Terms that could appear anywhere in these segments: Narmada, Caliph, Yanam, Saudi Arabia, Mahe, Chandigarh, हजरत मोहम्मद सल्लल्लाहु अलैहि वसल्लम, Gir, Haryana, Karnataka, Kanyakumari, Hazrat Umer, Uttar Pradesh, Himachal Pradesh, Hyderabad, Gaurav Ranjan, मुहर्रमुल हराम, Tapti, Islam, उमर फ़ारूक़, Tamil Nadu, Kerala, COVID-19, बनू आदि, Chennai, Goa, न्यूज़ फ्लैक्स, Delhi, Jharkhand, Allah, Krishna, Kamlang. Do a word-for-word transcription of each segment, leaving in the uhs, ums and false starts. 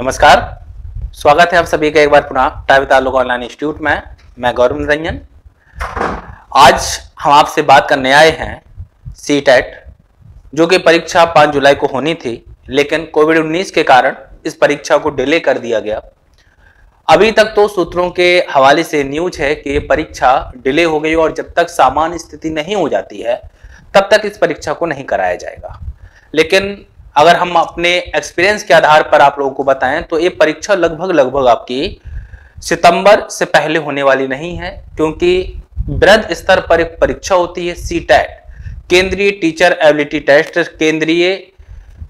नमस्कार, स्वागत है आप सभी का एक बार पुनः टाइम तालुक ऑनलाइन इंस्टीट्यूट में। मैं गौरव रंजन। आज हम आपसे बात करने आए हैं सीटेट, जो कि परीक्षा पाँच जुलाई को होनी थी, लेकिन कोविड उन्नीस के कारण इस परीक्षा को डिले कर दिया गया। अभी तक तो सूत्रों के हवाले से न्यूज है कि ये परीक्षा डिले हो गई और जब तक सामान्य स्थिति नहीं हो जाती है तब तक इस परीक्षा को नहीं कराया जाएगा। लेकिन अगर हम अपने एक्सपीरियंस के आधार पर आप लोगों को बताएं तो ये परीक्षा लगभग लगभग आपकी सितंबर से पहले होने वाली नहीं है, क्योंकि वृहद स्तर पर एक परीक्षा होती है सीटेट, केंद्रीय टीचर एबिलिटी टेस्ट, केंद्रीय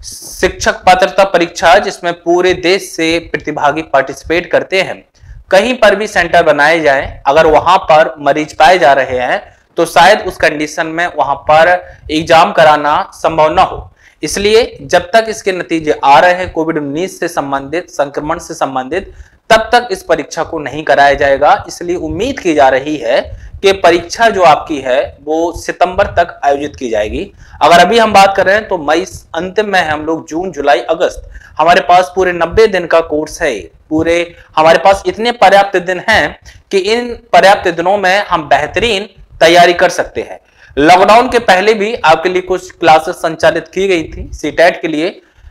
शिक्षक पात्रता परीक्षा, जिसमें पूरे देश से प्रतिभागी पार्टिसिपेट करते हैं। कहीं पर भी सेंटर बनाए जाएं, अगर वहां पर मरीज पाए जा रहे हैं तो शायद उस कंडीशन में वहां पर एग्जाम कराना संभव न हो। इसलिए जब तक इसके नतीजे आ रहे हैं कोविड उन्नीस से संबंधित, संक्रमण से संबंधित, तब तक इस परीक्षा को नहीं कराया जाएगा। इसलिए उम्मीद की जा रही है कि परीक्षा जो आपकी है वो सितंबर तक आयोजित की जाएगी। अगर अभी हम बात कर रहे हैं तो मई अंतिम में हम लोग, जून, जुलाई, अगस्त, हमारे पास पूरे नब्बे दिन का कोर्स है। पूरे हमारे पास इतने पर्याप्त दिन हैं कि इन पर्याप्त दिनों में हम बेहतरीन तैयारी कर सकते हैं। लॉकडाउन के पहले भी आपके लिए कुछ क्लासेस संचालित की गई थी सीटेट के लिए,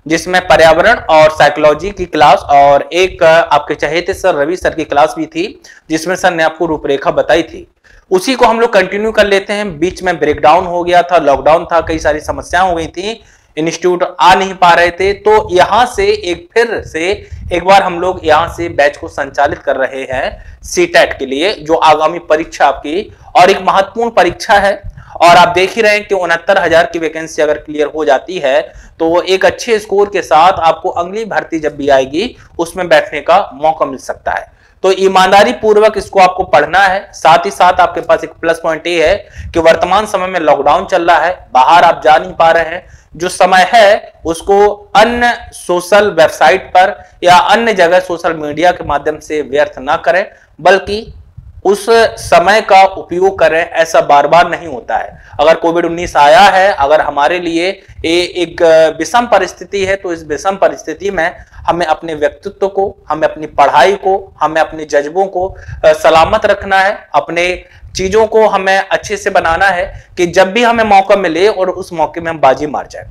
जिसमें पर्यावरण और साइकोलॉजी की क्लास और एक आपके चहेते सर रवि सर की क्लास भी थी, जिसमें सर ने आपको रूपरेखा बताई थी। उसी को हम लोग कंटिन्यू कर लेते हैं। बीच में ब्रेकडाउन हो गया था, लॉकडाउन था, कई सारी समस्याएं हो गई थी, इंस्टीट्यूट आ नहीं पा रहे थे, तो यहाँ से एक फिर से एक बार हम लोग यहाँ से बैच को संचालित कर रहे हैं सीटेट के लिए, जो आगामी परीक्षा आपकी और एक महत्वपूर्ण परीक्षा है। और आप देख ही रहे हैं कि उनहत्तर हजार की वैकेंसी अगर क्लियर हो जाती है तो एक अच्छे स्कोर के साथ आपको अगली भर्ती जब भी आएगी उसमें बैठने का मौका मिल सकता है। तो ईमानदारी पूर्वक इसको आपको पढ़ना है। साथ ही साथ आपके पास एक प्लस पॉइंट ये है कि वर्तमान समय में लॉकडाउन चल रहा है, बाहर आप जा नहीं पा रहे हैं, जो समय है उसको अन्य सोशल वेबसाइट पर या अन्य जगह सोशल मीडिया के माध्यम से व्यर्थ ना करें, बल्कि उस समय का उपयोग करें। ऐसा बार बार नहीं होता है। अगर कोविड उन्नीस आया है, अगर हमारे लिए ये एक विषम परिस्थिति है, तो इस विषम परिस्थिति में हमें अपने व्यक्तित्व को, हमें अपनी पढ़ाई को, हमें अपने जज्बों को सलामत रखना है, अपने चीजों को हमें अच्छे से बनाना है कि जब भी हमें मौका मिले और उस मौके में हम बाजी मार जाए,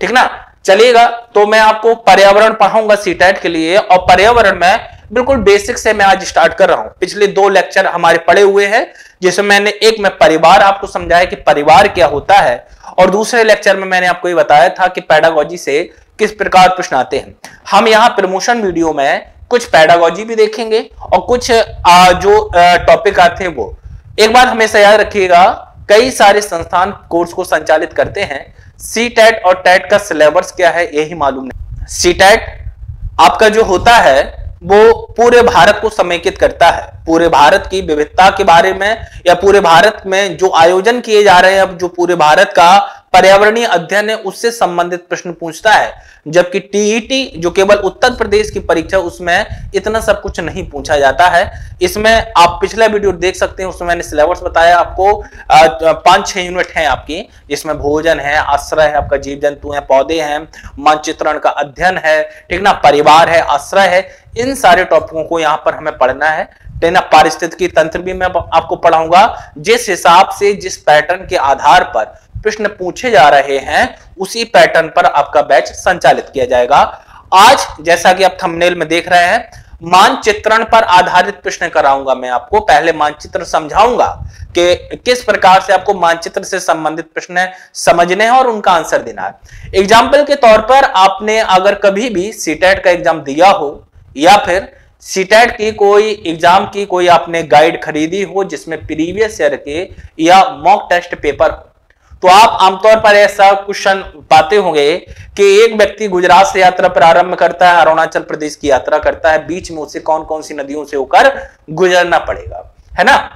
ठीक ना चलेगा। तो मैं आपको पर्यावरण पढ़ाऊंगा सीटेट के लिए, और पर्यावरण में बिल्कुल बेसिक से मैं आज स्टार्ट कर रहा हूं। पिछले दो लेक्चर हमारे पड़े हुए हैं, जिसमें मैंने एक में परिवार आपको समझाया कि परिवार क्या होता है, और दूसरे लेक्चर में मैंने आपको ये बताया था कि पेडागॉजी से किस प्रकार प्रश्न आते हैं। हम यहाँ प्रमोशन वीडियो में कुछ पेडागॉजी भी देखेंगे और कुछ जो टॉपिक आते हैं वो। एक बार हमेशा याद रखिएगा, कई सारे संस्थान कोर्स को संचालित करते हैं। सीटेट और टेट का सिलेबस क्या है यही मालूम नहीं। सीटेट आपका जो होता है वो पूरे भारत को समेकित करता है, पूरे भारत की विविधता के बारे में, या पूरे भारत में जो आयोजन किए जा रहे हैं, अब जो पूरे भारत का पर्यावरणीय अध्ययन है उससे संबंधित प्रश्न पूछता है। जबकि टीईटी जो केवल उत्तर प्रदेश की परीक्षा, उसमें इतना सब कुछ नहीं पूछा जाता है। इसमें आप पिछला वीडियो देख सकते हैं, उसमें मैंने सिलेबस बताया आपको। पांच छह यूनिट हैं आपकी, जिसमें भोजन है, आश्रय है, आपका जीव जंतु है, पौधे हैं, मानचित्रण का अध्ययन है, ठीक ना, परिवार है, आश्रय है, इन सारे टॉपिकों को यहाँ पर हमें पढ़ना है। पारिस्थितिकी तंत्र भी मैं आपको पढ़ाऊंगा। जिस हिसाब से, जिस पैटर्न के आधार पर प्रश्न पूछे जा रहे हैं, उसी पैटर्न पर आपका बैच संचालित किया जाएगा। आज जैसा कि आप थंबनेल में देख रहे हैं, मानचित्रण पर आधारित प्रश्न कराऊंगा मैं आपको। पहले मानचित्र समझाऊंगा कि किस प्रकार से आपको मानचित्र से संबंधित प्रश्न समझने हैं और उनका आंसर देना है। एग्जाम्पल के तौर पर आपने अगर कभी भी सीटेट का एग्जाम दिया हो, या फिर सीटेट की कोई एग्जाम की कोई आपने गाइड खरीदी हो जिसमें प्रीवियस ईयर के या मॉक टेस्ट पेपर, तो आप आमतौर पर ऐसा क्वेश्चन पाते होंगे कि एक व्यक्ति गुजरात से यात्रा प्रारंभ करता है, अरुणाचल प्रदेश की यात्रा करता है, बीच में उसे कौन कौन सी नदियों से होकर गुजरना पड़ेगा, है ना।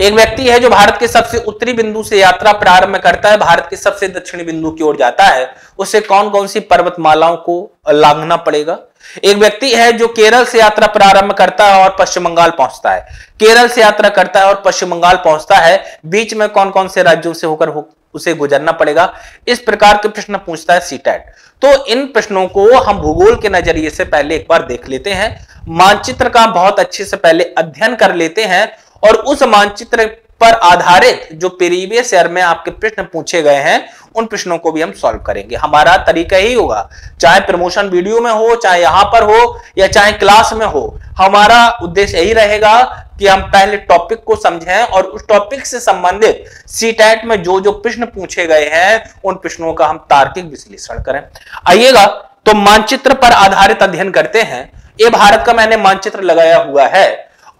एक व्यक्ति है जो भारत के सबसे उत्तरी बिंदु से यात्रा प्रारंभ करता है, भारत के सबसे दक्षिणी बिंदु की ओर जाता है, उससे कौन कौन सी पर्वतमालाओं को लांघना पड़ेगा। एक व्यक्ति है जो केरल से यात्रा प्रारंभ करता है और पश्चिम बंगाल पहुंचता है, केरल से यात्रा करता है और पश्चिम बंगाल पहुंचता है, बीच में कौन कौन से राज्यों से होकर हो, उसे गुजरना पड़ेगा। इस प्रकार के प्रश्न पूछता है सीटेट। तो इन प्रश्नों को हम भूगोल के नजरिए से पहले एक बार देख लेते हैं, मानचित्र का बहुत अच्छे से पहले अध्ययन कर लेते हैं और उस मानचित्र पर आधारित जो प्रीवियस ईयर में आपके प्रश्न पूछे गए हैं उन प्रश्नों को भी हम सॉल्व करेंगे। हमारा तरीका ही होगा, चाहे प्रमोशन वीडियो में हो, चाहे यहां पर हो या चाहे क्लास में हो, हमारा उद्देश्य यही रहेगा कि हम पहले टॉपिक को समझें और उस टॉपिक से संबंधित सीटेट में जो जो प्रश्न पूछे गए हैं उन प्रश्नों का हम तार्किक विश्लेषण करें। आइएगा तो मानचित्र पर आधारित अध्ययन करते हैं। ये भारत का मैंने मानचित्र लगाया हुआ है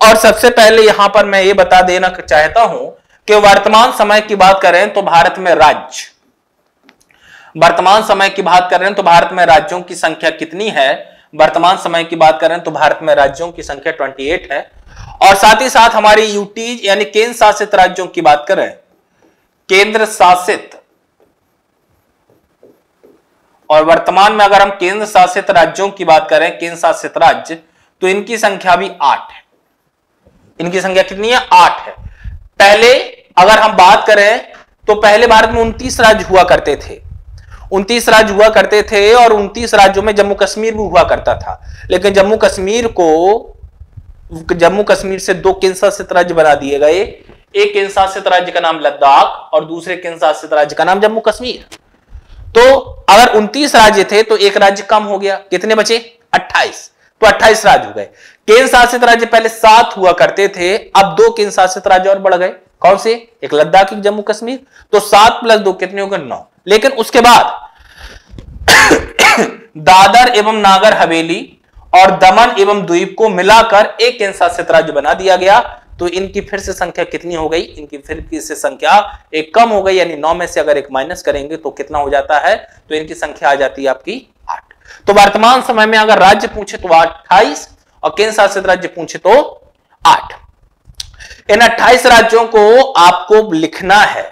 और सबसे पहले यहां पर मैं ये बता देना चाहता हूं कि वर्तमान समय की बात करें तो भारत में राज्य वर्तमान समय की बात करें तो भारत में राज्यों की संख्या कितनी है? वर्तमान समय की बात करें तो भारत में राज्यों की संख्या अट्ठाईस है। और साथ ही साथ हमारी यूटीज यानी केंद्र शासित राज्यों की बात करें, केंद्र शासित और वर्तमान में अगर हम केंद्र शासित राज्यों की बात करें, केंद्र शासित राज्य, तो इनकी संख्या भी आठ है। इनकी संख्या कितनी है? आठ है। पहले अगर हम बात करें तो पहले भारत में उनतीस राज्य हुआ करते थे उनतीस राज्य हुआ करते थे और उनतीस राज्यों में जम्मू कश्मीर भी हुआ करता था, लेकिन जम्मू कश्मीर को जम्मू कश्मीर से दो केंद्र शासित राज्य बना दिए गए। एक केंद्र शासित राज्य का नाम लद्दाख और दूसरे केंद्र शासित राज्य का नाम जम्मू कश्मीर। तो अगर उनतीस राज्य थे तो एक राज्य कम हो गया, कितने बचे? अट्ठाईस। तो अट्ठाईस राज्य हो गए। केंद्र शासित राज्य पहले सात हुआ करते थे, अब दो केंद्र शासित राज्य और बढ़ गए, कौन से? एक लद्दाख, एक जम्मू कश्मीर। तो सात प्लस दो कितने हो गए? नौ। लेकिन उसके बाद दादर एवं नागर हवेली और दमन एवं द्वीप को मिलाकर एक केंद्र शासित राज्य बना दिया गया, तो इनकी फिर से संख्या कितनी हो गई? इनकी फिर से संख्या एक कम हो गई, यानी नौ में से अगर एक माइनस करेंगे तो कितना हो जाता है? तो इनकी संख्या आ जाती है आपकी आठ। तो वर्तमान समय में अगर राज्य पूछे तो अट्ठाईस और केंद्र शासित राज्य पूछे तो आठ। इन अट्ठाईस राज्यों को आपको लिखना है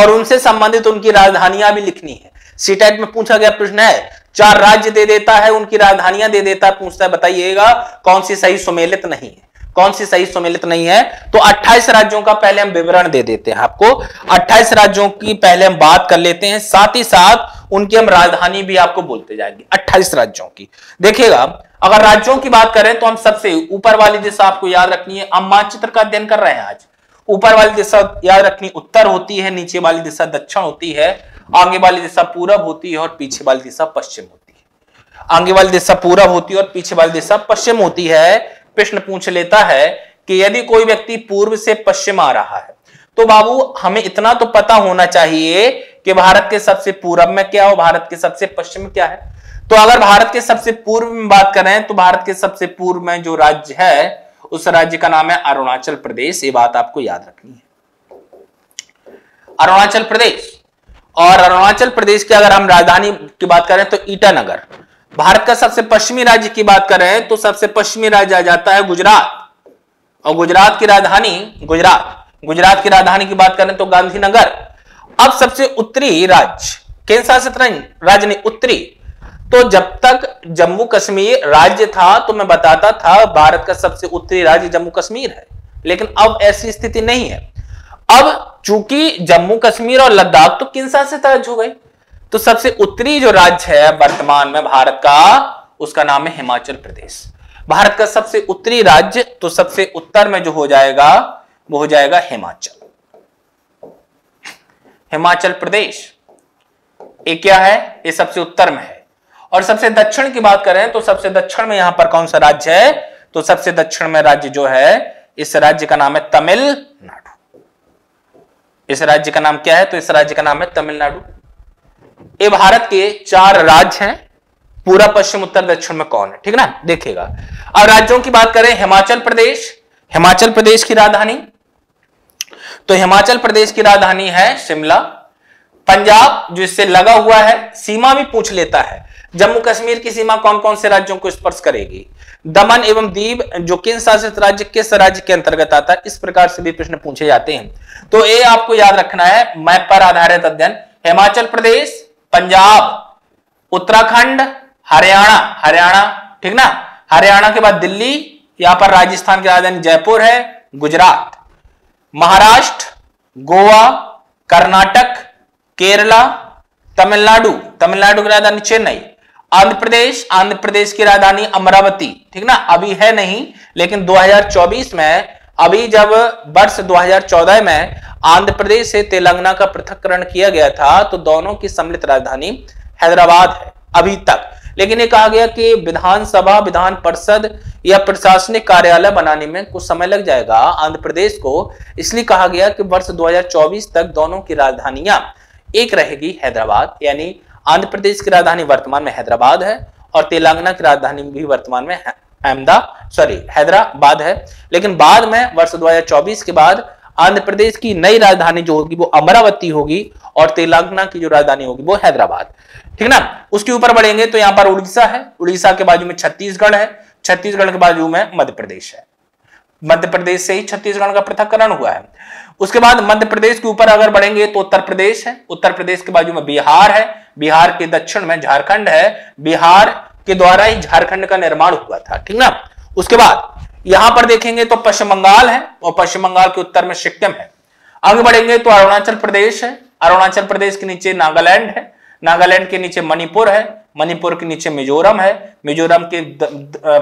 और उनसे संबंधित उनकी राजधानियां भी लिखनी है। सीटेट में पूछा गया प्रश्न है, चार राज्य दे देता है, उनकी राजधानियां दे देता है, पूछता है बताइएगा कौन सी सही सुमेलित नहीं है, कौन सी सही सुमेलित नहीं है। तो अट्ठाईस राज्यों का पहले हम विवरण दे देते हैं आपको। अट्ठाईस राज्यों की पहले हम बात कर लेते हैं, साथ ही साथ उनकी हम राजधानी भी आपको बोलते जाएंगे। अट्ठाईस राज्यों की देखिएगा, अगर राज्यों की बात करें तो हम सबसे ऊपर वाली दिशा आपको याद रखनी है। हम मानचित्र का अध्ययन कर रहे हैं आज। ऊपर वाली दिशा याद रखनी उत्तर होती है, नीचे वाली दिशा दक्षिण होती है, आगे वाली दिशा पूरब होती है और पीछे वाली दिशा पश्चिम होती है। आगे वाली दिशा पूरब होती है और पीछे वाली दिशा पश्चिम होती है। प्रश्न पूछ लेता है कि यदि कोई व्यक्ति पूर्व से पश्चिम आ रहा है तो बाबू हमें इतना तो पता होना चाहिए कि भारत के सबसे पूरब में क्या हो, भारत के सबसे पश्चिम क्या है। तो अगर भारत के सबसे पूर्व में बात करें तो भारत के सबसे पूर्व में जो राज्य है उस राज्य का नाम है अरुणाचल प्रदेश। ये बात आपको याद रखनी है, अरुणाचल प्रदेश। और अरुणाचल प्रदेश की अगर हम राजधानी की बात करें तो ईटानगर। भारत का सबसे पश्चिमी राज्य की बात करें तो सबसे पश्चिमी राज्य आ जाता है गुजरात, और गुजरात की राजधानी गुजरात गुजरात की राजधानी की बात करें तो गांधीनगर। अब सबसे उत्तरी राज्य, केंद्र शासित राज्य नहीं, उत्तरी। तो जब तक जम्मू कश्मीर राज्य था तो मैं बताता था भारत का सबसे उत्तरी राज्य जम्मू कश्मीर है, लेकिन अब ऐसी स्थिति नहीं है। अब चूंकि जम्मू कश्मीर और लद्दाख तो केंद्र शासित राज्य हो गए, तो सबसे उत्तरी जो राज्य है वर्तमान में भारत का, उसका नाम है हिमाचल प्रदेश। भारत का सबसे उत्तरी राज्य, तो सबसे उत्तर में जो हो जाएगा वो हो जाएगा हिमाचल हिमाचल प्रदेश। ये क्या है? ये सबसे उत्तर में है। और सबसे दक्षिण की बात करें तो सबसे दक्षिण में यहां पर कौन सा राज्य है? तो सबसे दक्षिण में राज्य जो है, इस राज्य का नाम है तमिलनाडु। इस राज्य का नाम क्या है? तो इस राज्य का नाम है तमिलनाडु। ये भारत के चार राज्य हैं, पूरा पश्चिम उत्तर दक्षिण में कौन है, ठीक ना? देखिएगा, अब राज्यों की बात करें, हिमाचल प्रदेश, हिमाचल प्रदेश की राजधानी, तो हिमाचल प्रदेश की राजधानी है शिमला। पंजाब जो इससे लगा हुआ है, सीमा भी पूछ लेता है, जम्मू कश्मीर की सीमा कौन कौन से राज्यों को स्पर्श करेगी। दमन एवं दीव जो केंद्र शासित राज्य किस राज्य के अंतर्गत आता है, इस प्रकार से भी प्रश्न पूछे जाते हैं। तो ये आपको याद रखना है, मैप पर आधारित अध्ययन। हिमाचल प्रदेश, पंजाब, उत्तराखंड, हरियाणा हरियाणा ठीक ना? हरियाणा के बाद दिल्ली, यहां पर राजस्थान की राजधानी जयपुर है, गुजरात, महाराष्ट्र, गोवा, कर्नाटक, केरला, तमिलनाडु, तमिलनाडु की राजधानी चेन्नई, आंध्र प्रदेश, आंध्र प्रदेश की राजधानी अमरावती, ठीक ना, अभी है नहीं, लेकिन दो हज़ार चौबीस में, अभी जब वर्ष दो हज़ार चौदह में आंध्र प्रदेश से तेलंगाना का पृथक्करण किया गया था तो दोनों की सम्मिलित राजधानी हैदराबाद है अभी तक। लेकिन ये कहा गया कि विधानसभा, विधान परिषद या प्रशासनिक कार्यालय बनाने में कुछ समय लग जाएगा आंध्र प्रदेश को, इसलिए कहा गया कि वर्ष दो हज़ार चौबीस तक दोनों की राजधानियां एक रहेगी हैदराबाद, यानी आंध्र प्रदेश की राजधानी वर्तमान में हैदराबाद है और तेलंगाना की राजधानी भी वर्तमान में अहमदाबाद सॉरी हैदराबाद है। लेकिन बाद में वर्ष दो हज़ार चौबीस के बाद आंध्र प्रदेश की नई राजधानी जो होगी वो अमरावती होगी और तेलंगाना की जो राजधानी होगी वो हैदराबाद, ठीक ना। उसके ऊपर बढ़ेंगे तो यहाँ पर उड़ीसा है, उड़ीसा के बाजू में छत्तीसगढ़ है, छत्तीसगढ़ के बाजू में मध्य प्रदेश है, मध्य प्रदेश से ही छत्तीसगढ़ का पृथक्करण हुआ है। उसके बाद मध्य प्रदेश के ऊपर अगर बढ़ेंगे तो उत्तर प्रदेश है, उत्तर प्रदेश के बाजू में बिहार है, बिहार के दक्षिण में झारखंड है, बिहार के द्वारा ही झारखंड का निर्माण हुआ था, ठीक ना। उसके बाद यहां पर देखेंगे तो पश्चिम बंगाल है और पश्चिम बंगाल के उत्तर में सिक्किम है। आगे बढ़ेंगे तो अरुणाचल प्रदेश है, अरुणाचल प्रदेश के नीचे नागालैंड है, नागालैंड के नीचे मणिपुर है, मणिपुर के नीचे मिजोरम है, मिजोरम के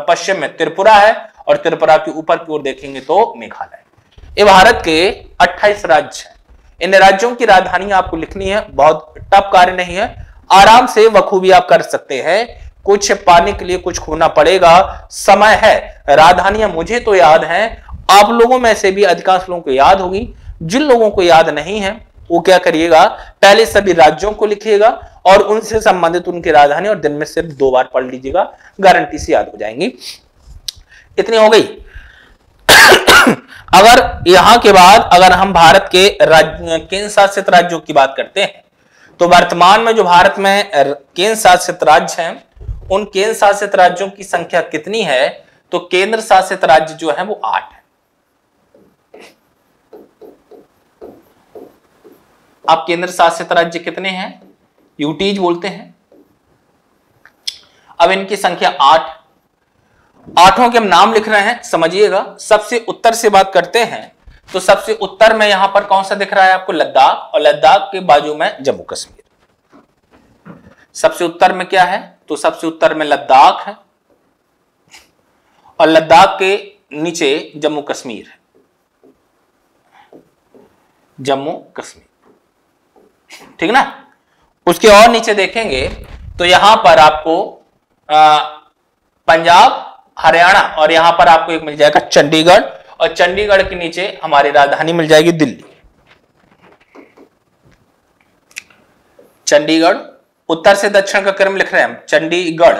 पश्चिम में त्रिपुरा है और त्रिपुरा के ऊपर की ओर देखेंगे तो मेघालय। ये भारत के अट्ठाईस राज्य हैं। इन राज्यों की राजधानी आपको लिखनी है, बहुत टफ कार्य नहीं है, आराम से बखूबी आप कर सकते हैं। कुछ पाने के लिए कुछ खोना पड़ेगा, समय है। राजधानियां मुझे तो याद हैं, आप लोगों में से भी अधिकांश लोगों को याद होगी। जिन लोगों को याद नहीं है वो क्या करिएगा, पहले सभी राज्यों को लिखिएगा और उनसे संबंधित उनकी राजधानी, और दिन में सिर्फ दो बार पढ़ लीजिएगा, गारंटी से याद हो जाएंगी। इतनी हो गई। अगर यहां के बाद अगर हम भारत के राज्य, केंद्र शासित राज्यों की बात करते हैं तो वर्तमान में जो भारत में केंद्र शासित राज्य हैं, उन केंद्र शासित राज्यों की संख्या कितनी है, तो केंद्र शासित राज्य जो है वो आठ है। आप केंद्र शासित राज्य कितने हैं, यूटीज बोलते हैं, अब इनकी संख्या आठ, आठों के हम नाम लिख रहे हैं, समझिएगा। सबसे उत्तर से बात करते हैं तो सबसे उत्तर में यहां पर कौन सा दिख रहा है आपको, लद्दाख, और लद्दाख के बाजू में जम्मू कश्मीर। सबसे उत्तर में क्या है, तो सबसे उत्तर में लद्दाख है और लद्दाख के नीचे जम्मू कश्मीर है, जम्मू कश्मीर, ठीक ना। उसके और नीचे देखेंगे तो यहां पर आपको आ, पंजाब, हरियाणा, और यहां पर आपको एक मिल जाएगा चंडीगढ़, और चंडीगढ़ के नीचे हमारी राजधानी मिल जाएगी दिल्ली। चंडीगढ़, उत्तर से दक्षिण का क्रम लिख रहे हैं हम, चंडीगढ़,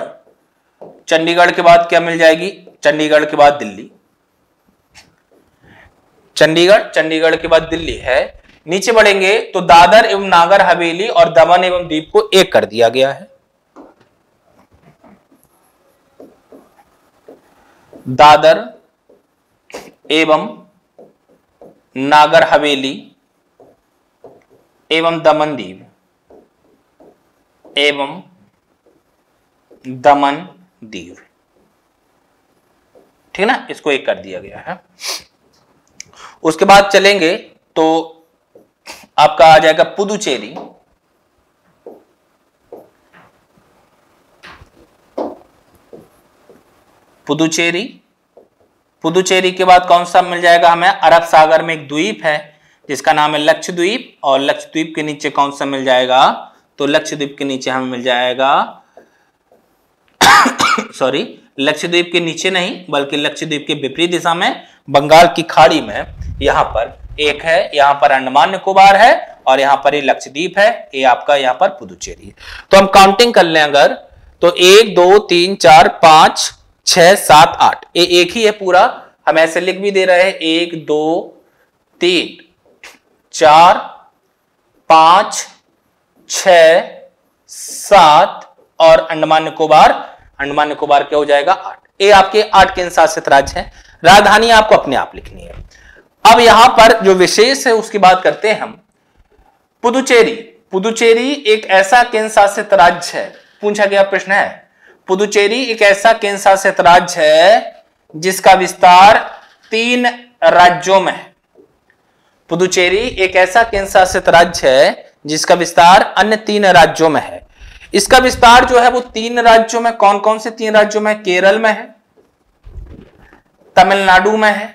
चंडीगढ़ के बाद क्या मिल जाएगी, चंडीगढ़ के बाद दिल्ली, चंडीगढ़, चंडीगढ़ के बाद दिल्ली है। नीचे बढ़ेंगे तो दादर एवं नागर हवेली और दमन एवं दीव को एक कर दिया गया है, दादर एवं नागर हवेली एवं दमन दीव, एवं दमन दीव, ठीक ना, इसको एक कर दिया गया है। उसके बाद चलेंगे तो आपका आ जाएगा पुदुचेरी, पुदुचेरी, पुदुचेरी के बाद कौन सा मिल जाएगा हमें, अरब सागर में एक द्वीप है जिसका नाम है लक्षद्वीप, और लक्षद्वीप के नीचे कौन सा मिल जाएगा, तो लक्षद्वीप के नीचे हमें मिल जाएगा सॉरी लक्षद्वीप के नीचे नहीं बल्कि लक्षद्वीप के विपरीत दिशा में बंगाल की खाड़ी में यहाँ पर एक है, यहाँ पर अंडमान निकोबार है और यहाँ पर ये लक्षद्वीप है, ये आपका यहाँ पर पुदुचेरी है। तो हम काउंटिंग कर लें अगर तो एक, दो, तीन, चार, पांच, छह, सात, आठ, ये एक ही है पूरा, हम ऐसे लिख भी दे रहे हैं, एक, दो, तीन, चार, पांच, छह, सात और अंडमान निकोबार, अंडमान निकोबार क्या हो जाएगा आठ। ये आपके आठ केंद्र शासित राज्य हैं, राजधानी आपको अपने आप लिखनी है। अब यहां पर जो विशेष है उसकी बात करते हैं हम, पुदुचेरी, पुदुचेरी एक ऐसा केंद्र शासित राज्य है, पूछा गया प्रश्न है, पुदुचेरी एक ऐसा केंद्र शासित राज्य है जिसका विस्तार तीन राज्यों में है। पुदुचेरी एक ऐसा केंद्र शासित राज्य है जिसका विस्तार अन्य तीन राज्यों में है। इसका विस्तार जो है वो तीन राज्यों में, कौन कौन से तीन राज्यों में? केरल में है, तमिलनाडु में है,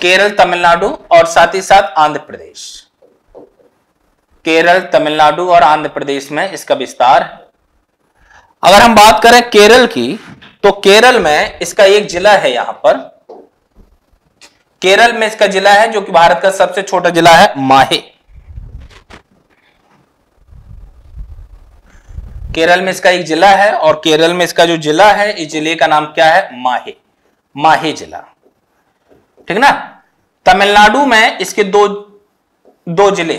केरल तमिलनाडु और साथ ही साथ आंध्र प्रदेश। केरल तमिलनाडु और आंध्र प्रदेश में इसका विस्तार है। अगर हम बात करें केरल की तो केरल में इसका एक जिला है, यहां पर केरल में इसका जिला है जो कि भारत का सबसे छोटा जिला है, माहे। केरल में इसका एक जिला है और केरल में इसका जो जिला है, इस जिले का नाम क्या है? माहे, माहे जिला, ठीक ना। तमिलनाडु में इसके दो दो जिले,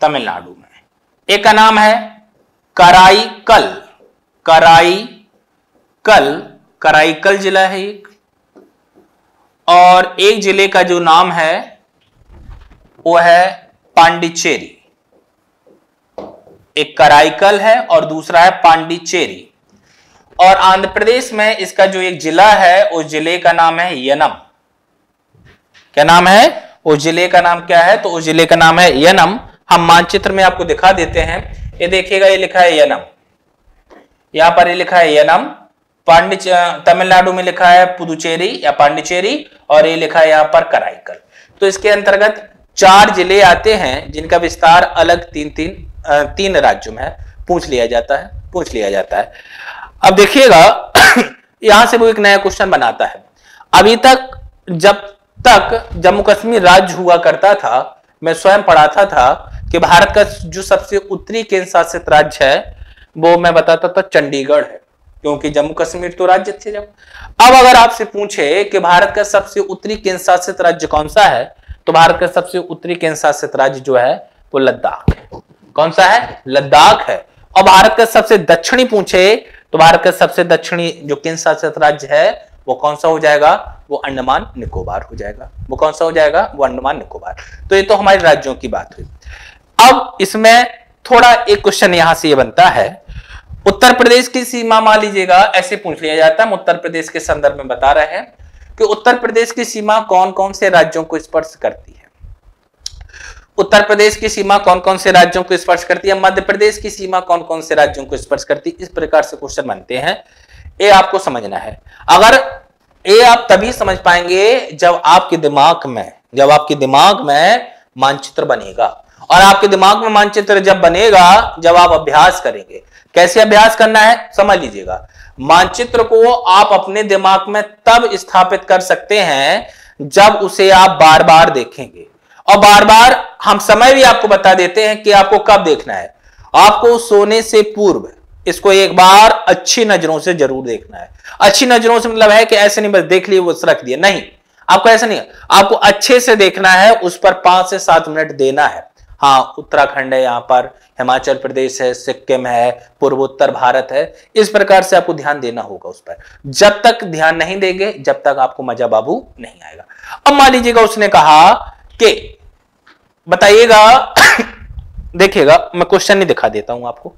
तमिलनाडु में एक का नाम है कराईकल, कराईकल, कराईकल जिला है एक, और एक जिले का जो नाम है वो है पांडिचेरी। एक कराईकल है और दूसरा है पांडिचेरी। और आंध्र प्रदेश में इसका जो एक जिला है उस जिले का नाम है यनम। क्या नाम है उस जिले का? नाम क्या है? तो उस जिले का नाम है यनम। हम मानचित्र में आपको दिखा देते हैं, ये देखिएगा, ये लिखा है यनम, यहां पर ये लिखा है यनम। पांडिच तमिलनाडु में लिखा है पुदुचेरी या पांडिचेरी और ये लिखा है यहां पर कराईकल। तो इसके अंतर्गत चार जिले आते हैं जिनका विस्तार अलग तीन तीन तीन राज्यों में पूछ लिया जाता है, पूछ लिया जाता है। अब देखिएगा यहां से वो एक नया क्वेश्चन बनाता है। अभी तक जब तक जम्मू कश्मीर राज्य हुआ करता था, मैं स्वयं पढ़ाता था कि भारत का जो सबसे उत्तरी केंद्र शासित राज्य है वो मैं बताता था चंडीगढ़ है, क्योंकि जम्मू कश्मीर तो राज्य थे जब। अब अगर आपसे पूछे कि भारत का सबसे उत्तरी केंद्र शासित राज्य कौन सा है, तो भारत का सबसे उत्तरी केंद्र शासित राज्य जो है वो लद्दाख है। कौन सा है? लद्दाख है। और भारत का सबसे दक्षिणी पूछे तो भारत का सबसे दक्षिणी जो केंद्र शासित राज्य है वो कौन सा हो जाएगा? वो अंडमान निकोबार हो जाएगा। वो कौन सा हो जाएगा? वो अंडमान निकोबार। तो ये तो हमारे राज्यों की बात हुई। अब इसमें थोड़ा एक क्वेश्चन यहां से ये बनता है, उत्तर प्रदेश की सीमा मान लीजिएगा ऐसे पूछ लिया जाता है। हम उत्तर प्रदेश के संदर्भ में बता रहे हैं कि उत्तर प्रदेश की सीमा कौन कौन से राज्यों को स्पर्श करती है। उत्तर प्रदेश की सीमा कौन कौन से राज्यों को स्पर्श करती है? मध्य प्रदेश की सीमा कौन कौन से राज्यों को स्पर्श करती है? इस प्रकार से क्वेश्चन बनते हैं, ये आपको समझना है। अगर ये आप तभी समझ पाएंगे जब आपके दिमाग में जब आपके दिमाग में मानचित्र बनेगा, और आपके दिमाग में मानचित्र जब बनेगा, जब आप अभ्यास करेंगे। कैसे अभ्यास करना है समझ लीजिएगा। मानचित्र को आप अपने दिमाग में तब स्थापित कर सकते हैं जब उसे आप बार बार देखेंगे, और बार बार हम समय भी आपको बता देते हैं कि आपको कब देखना है। आपको सोने से पूर्व इसको एक बार अच्छी नजरों से जरूर देखना है। अच्छी नजरों से मतलब है कि ऐसे नहीं बस देख लिए वो रख दिया, नहीं, आपको ऐसा नहीं, आपको अच्छे से देखना है, उस पर पांच से सात मिनट देना है। हाँ, उत्तराखंड है, यहाँ पर हिमाचल प्रदेश है, सिक्किम है, पूर्वोत्तर भारत है, इस प्रकार से आपको ध्यान देना होगा उस पर। जब तक ध्यान नहीं देंगे जब तक आपको मजा बाबू नहीं आएगा। अब मान लीजिएगा उसने कहा कि बताइएगा, देखिएगा, मैं क्वेश्चन नहीं दिखा देता हूं आपको।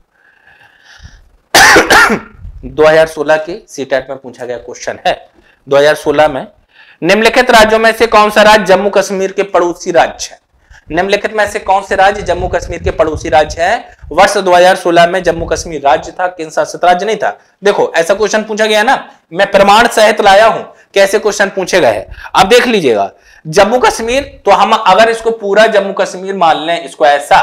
दो हज़ार सोलह के सीटेट में पूछा गया क्वेश्चन है। दो हज़ार सोलह में निम्नलिखित राज्यों में से कौन सा राज्य जम्मू कश्मीर के पड़ोसी राज्य है? निम्नलिखित में से कौन से राज्य जम्मू कश्मीर के पड़ोसी राज्य है? वर्ष दो हज़ार सोलह में जम्मू कश्मीर राज्य था, केंद्र शासित राज्य नहीं था। देखो ऐसा क्वेश्चन पूछा गया ना, मैं प्रमाण सहित लाया हूं कैसे क्वेश्चन पूछे गए हैं। अब देख लीजिएगा जम्मू कश्मीर, तो हम अगर इसको पूरा जम्मू कश्मीर मान लें इसको ऐसा,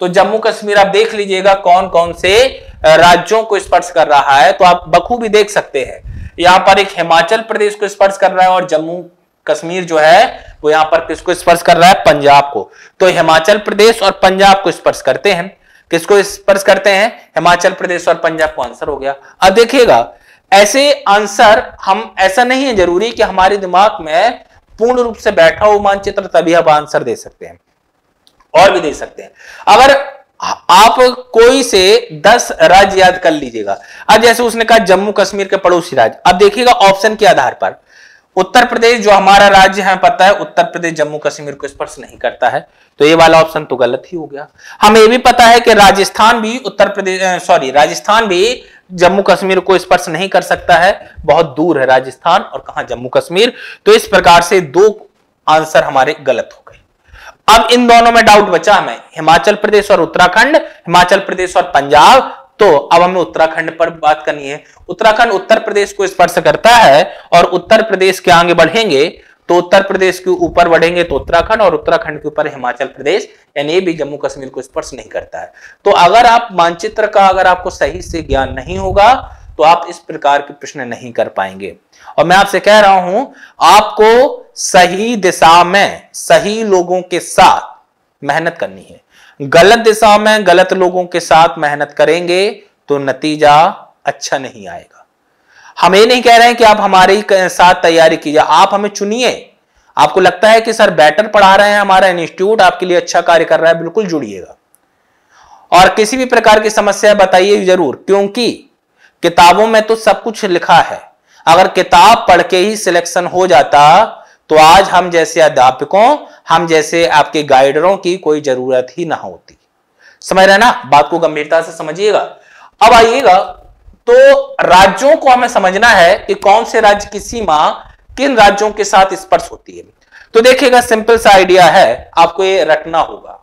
तो जम्मू कश्मीर आप देख लीजिएगा कौन कौन से राज्यों को स्पर्श कर रहा है, तो आप बखूबी देख सकते हैं। यहाँ पर एक हिमाचल प्रदेश को स्पर्श कर रहा है और जम्मू कश्मीर जो है वो यहाँ पर किसको स्पर्श कर रहा है? पंजाब को। तो हिमाचल प्रदेश और पंजाब को स्पर्श करते हैं, किसको स्पर्श करते हैं? हिमाचल प्रदेश और पंजाब को। आंसर हो गया। अब देखिएगा ऐसे आंसर हम, ऐसा नहीं है जरूरी कि हमारे दिमाग में पूर्ण रूप से बैठा हो मानचित्र तभी आप आंसर दे सकते हैं, और भी दे सकते हैं। अगर आप कोई से दस राज्य याद कर लीजिएगा। अब जैसे उसने कहा जम्मू कश्मीर के पड़ोसी राज्य, अब देखिएगा ऑप्शन के आधार पर उत्तर प्रदेश जो हमारा राज्य है, पता है उत्तर प्रदेश जम्मू कश्मीर को स्पर्श नहीं करता है, तो ये वाला ऑप्शन तो गलत ही हो गया। हमें ये भी पता है कि राजस्थान भी उत्तर प्रदेश सॉरी राजस्थान भी जम्मू कश्मीर को स्पर्श नहीं कर सकता है, बहुत दूर है राजस्थान और कहां जम्मू कश्मीर। तो इस प्रकार से दो आंसर हमारे गलत हो गए। अब इन दोनों में डाउट बचा हमें हिमाचल प्रदेश और उत्तराखंड, हिमाचल प्रदेश और पंजाब। तो अब हमें उत्तराखंड पर बात करनी है। उत्तराखंड उत्तर प्रदेश को स्पर्श करता है और उत्तर प्रदेश के आगे बढ़ेंगे तो उत्तर प्रदेश के ऊपर बढ़ेंगे तो उत्तराखंड, और उत्तराखंड के ऊपर हिमाचल प्रदेश, यानी ये भी जम्मू कश्मीर को स्पर्श नहीं करता है। तो अगर आप मानचित्र का अगर आपको सही से ज्ञान नहीं होगा तो आप इस प्रकार के प्रश्न नहीं कर पाएंगे। और मैं आपसे कह रहा हूं, आपको सही दिशा में सही लोगों के साथ मेहनत करनी है। गलत दिशा में गलत लोगों के साथ मेहनत करेंगे तो नतीजा अच्छा नहीं आएगा। हम ये नहीं कह रहे हैं कि आप हमारे साथ तैयारी कीजिए, आप हमें चुनिए। आपको लगता है कि सर बेटर पढ़ा रहे हैं, हमारा इंस्टीट्यूट आपके लिए अच्छा कार्य कर रहा है, बिल्कुल जुड़िएगा। और किसी भी प्रकार की समस्या बताइए जरूर, क्योंकि किताबों में तो सब कुछ लिखा है। अगर किताब पढ़ के ही सिलेक्शन हो जाता तो आज हम जैसे अध्यापकों, हम जैसे आपके गाइडरों की कोई जरूरत ही ना होती। समझ रहे ना, बात को गंभीरता से समझिएगा। अब आइएगा, तो राज्यों को हमें समझना है कि कौन से राज्य की सीमा किन राज्यों के साथ स्पर्श होती है। तो देखिएगा, सिंपल सा आइडिया है, आपको ये रटना होगा,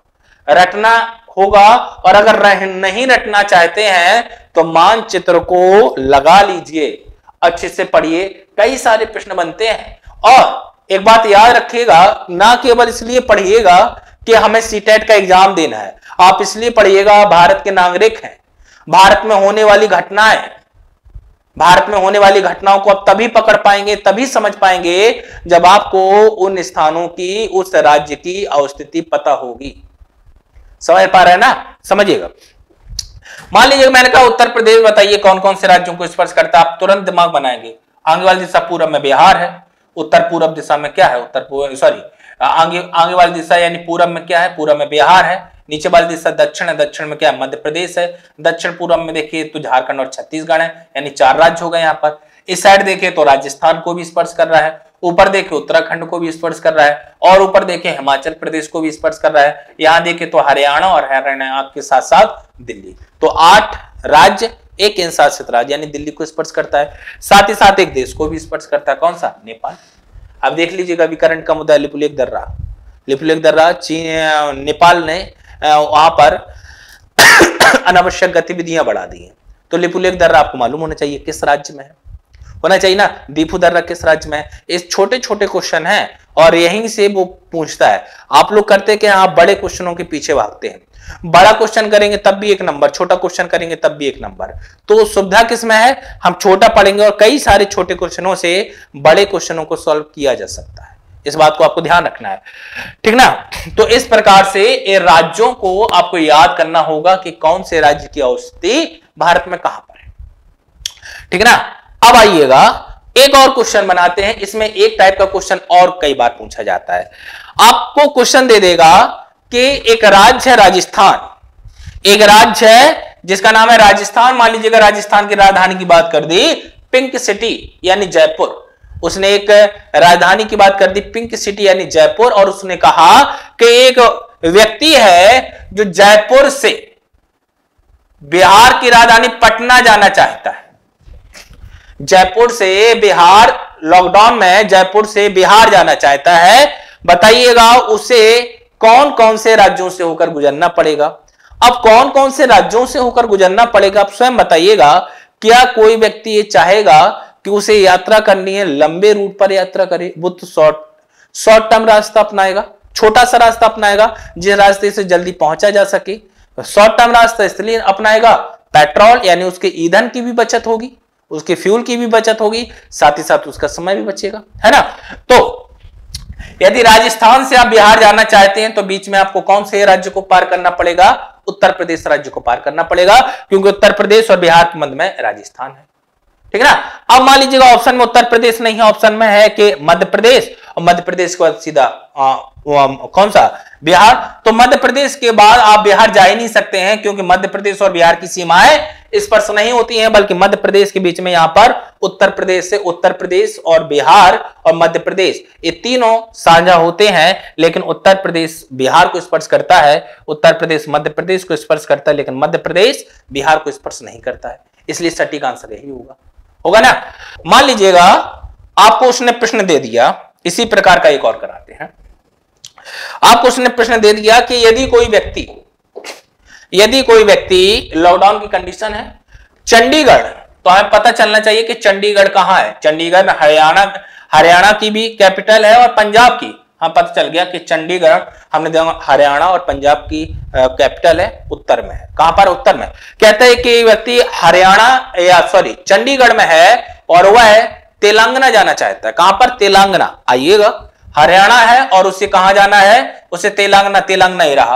रटना होगा। और अगर नहीं रटना चाहते हैं तो मानचित्र को लगा लीजिए, अच्छे से पढ़िए, कई सारे प्रश्न बनते हैं। और एक बात याद रखिएगा, ना केवल इसलिए पढ़िएगा कि हमें सीटेट का एग्जाम देना है, आप इसलिए पढ़िएगा भारत के नागरिक हैं, भारत में होने वाली घटनाएं, भारत में होने वाली घटनाओं को आप तभी पकड़ पाएंगे, तभी समझ पाएंगे जब आपको उन स्थानों की, उस राज्य की अवस्थिति पता होगी। समझ पा रहे हैं ना, समझिएगा। मान लीजिए मैंने कहा उत्तर प्रदेश बताइए कौन कौन से राज्यों को स्पर्श करता है, आप तुरंत दिमाग बनाएंगे। आगे वाली दिशा पूर्व में बिहार है, उत्तर पूर्व दिशा में क्या है, उत्तर पूर्व सॉरी आगे आगे वाली दिशा यानी पूर्व में क्या है, पूर्व में बिहार है। नीचे वाली दिशा दक्षिण है, दक्षिण में क्या है, मध्य प्रदेश है। दक्षिण पूर्व में देखिए तो झारखंड और छत्तीसगढ़ है, यानी चार राज्य हो गए यहाँ पर। इस साइड देखिए तो राजस्थान को भी स्पर्श कर रहा है, ऊपर देखिए उत्तराखंड को भी स्पर्श कर रहा है, और ऊपर देखिए हिमाचल प्रदेश को भी स्पर्श कर रहा है। यहाँ देखिए तो हरियाणा, और हरियाणा के साथ साथ दिल्ली। तो आठ राज्य एक केंद्र शासित राज्य यानी दिल्ली को स्पर्श करता है, साथ ही साथ एक देश को भी स्पर्श करता है, कौन सा, नेपाल। अब देख लीजिएगा अभी करंट का मुद्दा लिपुलेख दर्रा, लिपुलेख दर्रा चीन, नेपाल ने वहां पर अनावश्यक गतिविधियां बढ़ा दी हैं। तो लिपुलेख दर्रा आपको मालूम होना चाहिए किस राज्य में है, होना चाहिए ना। दीपू दर्रा किस राज्य में है। इस छोटे छोटे क्वेश्चन हैं और यहीं से वो पूछता है। आप लोग करते क्या, आप बड़े क्वेश्चनों के पीछे भागते हैं। बड़ा क्वेश्चन करेंगे तब भी एक नंबर, छोटा क्वेश्चन करेंगे तब भी एक नंबर। तो सुविधा किसमें है, हम छोटा पढ़ेंगे और कई सारे छोटे क्वेश्चनों से बड़े क्वेश्चनों को सॉल्व किया जा सकता है। इस बात को आपको ध्यान रखना है, ठीक ना। तो इस प्रकार से ये राज्यों को आपको याद करना होगा कि कौन से राज्य की औसत भारत में कहां पर है, ठीक ना। अब आइएगा एक और क्वेश्चन बनाते हैं। इसमें एक टाइप का क्वेश्चन और कई बार पूछा जाता है। आपको क्वेश्चन दे देगा कि एक राज्य है राजस्थान, एक राज्य है जिसका नाम है राजस्थान। मान लीजिएगा राजस्थान की राजधानी की बात कर दी पिंक सिटी यानी जयपुर। उसने एक राजधानी की बात कर दी पिंक सिटी यानी जयपुर, और उसने कहा कि एक व्यक्ति है जो जयपुर से बिहार की राजधानी पटना जाना चाहता है। जयपुर से बिहार, लॉकडाउन में जयपुर से बिहार जाना चाहता है। बताइएगा उसे कौन कौन से राज्यों से होकर गुजरना पड़ेगा। अब कौन कौन से राज्यों से होकर गुजरना पड़ेगा, आप स्वयं बताइएगा। क्या कोई व्यक्ति ये चाहेगा कि उसे यात्रा करनी है, लंबे रूट पर यात्रा करे, वो तो शॉर्ट शॉर्ट टर्म रास्ता अपनाएगा, छोटा सा रास्ता अपनाएगा जिस रास्ते से जल्दी पहुंचा जा सके। शॉर्ट टर्म रास्ता इसलिए अपनाएगा, पेट्रोल यानी उसके ईंधन की भी बचत होगी, उसके फ्यूल की भी बचत होगी, साथ ही साथ उसका समय भी बचेगा, है ना। तो यदि राजस्थान से आप बिहार जाना चाहते हैं तो बीच में आपको कौन से राज्य को पार करना पड़ेगा, उत्तर प्रदेश राज्य को पार करना पड़ेगा, क्योंकि उत्तर प्रदेश और बिहार के मध्य में राजस्थान है, ठीक है ना। अब मान लीजिएगा ऑप्शन में उत्तर प्रदेश नहीं है, ऑप्शन में है कि मध्य प्रदेश, और मध्य प्रदेश के बाद सीधा आ, कौन सा, बिहार। तो मध्य प्रदेश के बाद आप बिहार जा ही नहीं सकते हैं, क्योंकि मध्य प्रदेश और बिहार की सीमाएं स्पर्श नहीं होती हैं, बल्कि मध्य प्रदेश के बीच में यहां पर उत्तर प्रदेश से, उत्तर प्रदेश और बिहार और मध्य प्रदेश ये तीनों साझा होते हैं। लेकिन उत्तर प्रदेश बिहार को स्पर्श करता है, उत्तर प्रदेश मध्य प्रदेश को स्पर्श करता है, लेकिन मध्य प्रदेश बिहार को स्पर्श नहीं करता है। इसलिए सटीक आंसर यही होगा, होगा ना। मान लीजिएगा आपको उसने प्रश्न दे दिया इसी प्रकार का एक और कराते हैं। आपको उसने प्रश्न दे दिया कि यदि कोई व्यक्ति यदि कोई व्यक्ति लॉकडाउन की कंडीशन है चंडीगढ़, तो हमें पता चलना चाहिए कि चंडीगढ़ कहाँ है। चंडीगढ़ हरियाणा हरियाणा की भी कैपिटल है और पंजाब की, हाँ पता चल गया कि चंडीगढ़ हमने देखा हरियाणा और पंजाब की कैपिटल है, उत्तर में है। कहां पर? उत्तर में। कहते हैं कि व्यक्ति हरियाणा या सॉरी चंडीगढ़ में है और वह है तेलंगाना जाना चाहता है। कहां पर? तेलंगाना। आइएगा, हरियाणा है और उसे कहां जाना है? उसे तेलंगाना, तेलंगाना ही रहा।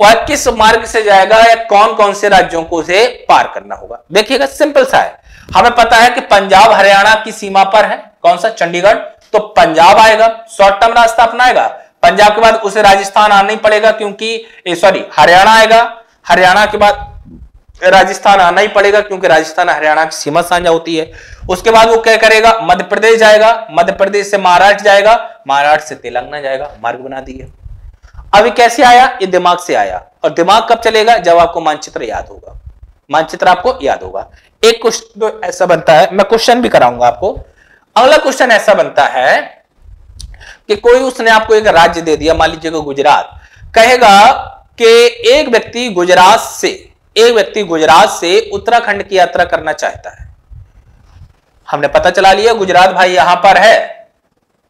वह किस मार्ग से जाएगा या कौन कौन से राज्यों को उसे पार करना होगा? देखिएगा सिंपल सा है, हमें पता है कि पंजाब हरियाणा की सीमा पर है कौन सा? चंडीगढ़। तो पंजाब आएगा, शॉर्ट टर्म रास्ता अपनाएगा। पंजाब के बाद उसे राजस्थान आना ही पड़ेगा क्योंकि सॉरी हरियाणा आएगा, हरियाणा के बाद राजस्थान आना ही पड़ेगा क्योंकि राजस्थान हरियाणा की सीमा साझा होती है। उसके बाद वो क्या करेगा? मध्य प्रदेश जाएगा, मध्य प्रदेश से महाराष्ट्र जाएगा, महाराष्ट्र से तेलंगाना जाएगा। मार्ग बना दिए। अभी कैसे आया? ये दिमाग से आया। और दिमाग कब चलेगा? जब आपको मानचित्र याद होगा। मानचित्र आपको याद होगा। एक क्वेश्चन तो ऐसा बनता है, मैं क्वेश्चन भी कराऊंगा आपको। अगला क्वेश्चन ऐसा बनता है कि कोई उसने आपको एक राज्य दे दिया, मान लीजिएगा गुजरात। कहेगा कि एक व्यक्ति गुजरात से एक व्यक्ति गुजरात से उत्तराखंड की यात्रा करना चाहता है। हमने पता चला लिया गुजरात भाई यहां पर है।